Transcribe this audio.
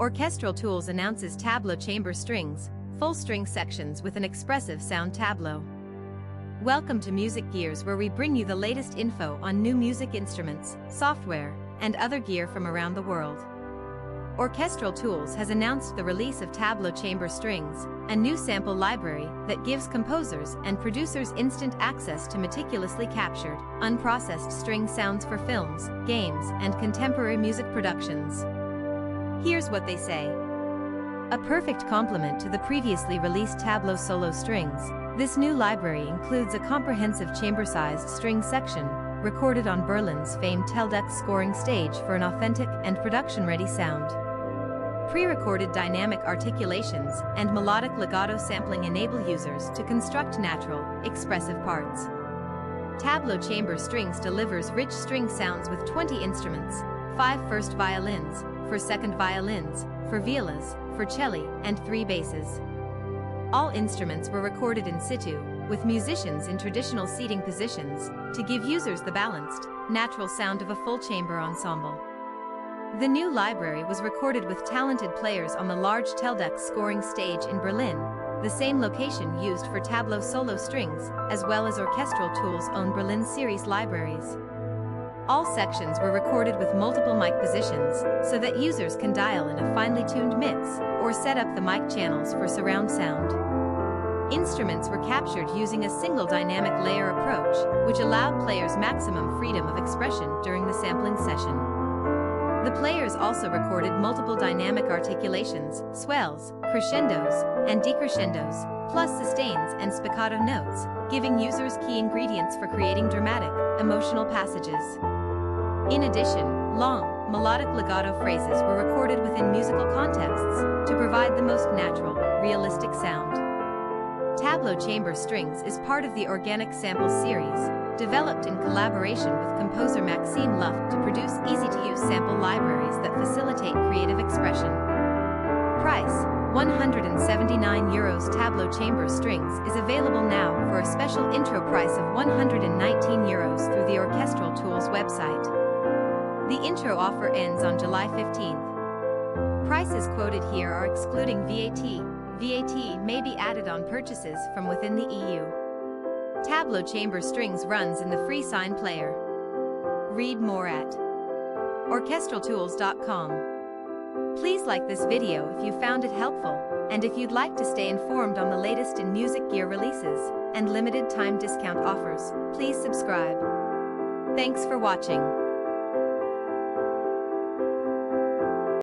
Orchestral Tools announces Tableau Chamber Strings, full string sections with an expressive sound tableau. Welcome to Music Gears, where we bring you the latest info on new music instruments, software, and other gear from around the world. Orchestral Tools has announced the release of Tableau Chamber Strings, a new sample library that gives composers and producers instant access to meticulously captured, unprocessed string sounds for films, games, and contemporary music productions. Here's what they say. A perfect complement to the previously released Tableau Solo Strings, this new library includes a comprehensive chamber-sized string section, recorded on Berlin's famed Teldex Scoring Stage for an authentic and production-ready sound. Pre-recorded dynamic articulations and melodic legato sampling enable users to construct natural, expressive parts. Tableau Chamber Strings delivers rich string sounds with 20 instruments, 5 first violins, 4 second violins, 4 violas, 4 celli, and 3 basses. All instruments were recorded in situ, with musicians in traditional seating positions, to give users the balanced, natural sound of a full chamber ensemble. The new library was recorded with talented players on the large Teldex Scoring Stage in Berlin, the same location used for Tableau Solo Strings, as well as Orchestral Tools' own Berlin series libraries. All sections were recorded with multiple mic positions, so that users can dial in a finely tuned mix, or set up the mic channels for surround sound. Instruments were captured using a single dynamic layer approach, which allowed players maximum freedom of expression during the sampling session. The players also recorded multiple dynamic articulations, swells, crescendos, and decrescendos, plus sustains and spiccato notes, giving users key ingredients for creating dramatic, emotional passages. In addition, long, melodic legato phrases were recorded within musical contexts to provide the most natural, realistic sound. Tableau Chamber Strings is part of the Organic Samples series, developed in collaboration with composer Maxime Luft to produce easy-to-use sample libraries that facilitate creative expression. Price, €179. Tableau Chamber Strings is available now for a special intro price of €119 through the Orchestral Tools website. The intro offer ends on July 15th. Prices quoted here are excluding VAT. VAT may be added on purchases from within the EU. Tableau Chamber Strings runs in the free sign player. Read more at orchestraltools.com. Please like this video if you found it helpful, and if you'd like to stay informed on the latest in music gear releases and limited time discount offers, please subscribe. Thanks for watching.